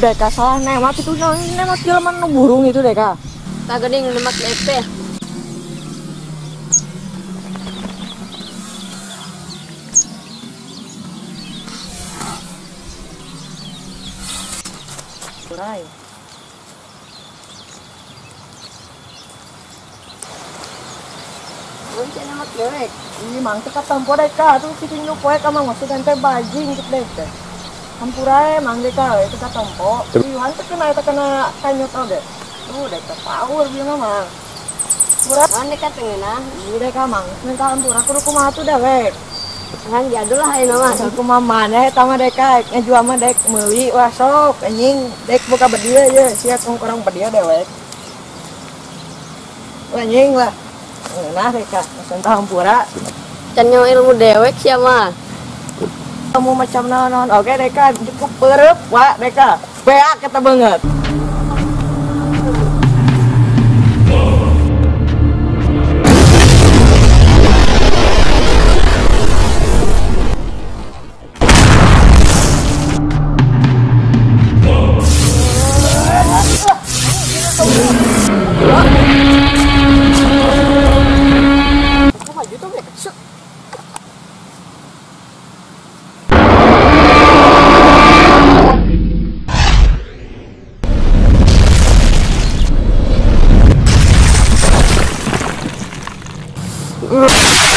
deh kak, salah nemat itu nemat jelema nu burung itu deh kak. Tak geuning nemat lepeh. Kurai. Kuncen nemat lewek. Ini mangtek katampo deh kak, tuh kitu nyuk poe ka mangos teh bajing kitu deh teh. Hampura emang deh kak, itu kata empok. Iwan terkena kanyut tau deh. Tuh deh kak, power bilang emang. Hampura kan deh kak pengen ah. Ini deh kak emang, minta hampura kudu kumah tuh deh wek. Kan jadul lah ini mah. Kumah mana tama deh kak, ngejual mah deh meli, wah sok, anjing. Dek buka bedia ya, siap orang bedia deh wek. Anjing lah. Nah deh kak, minta hampura. Canyo ilmu dewek siapa? Kamu macam naon-naon, oke deka, cukup berep, wak deka, beak kita banget. Ugh!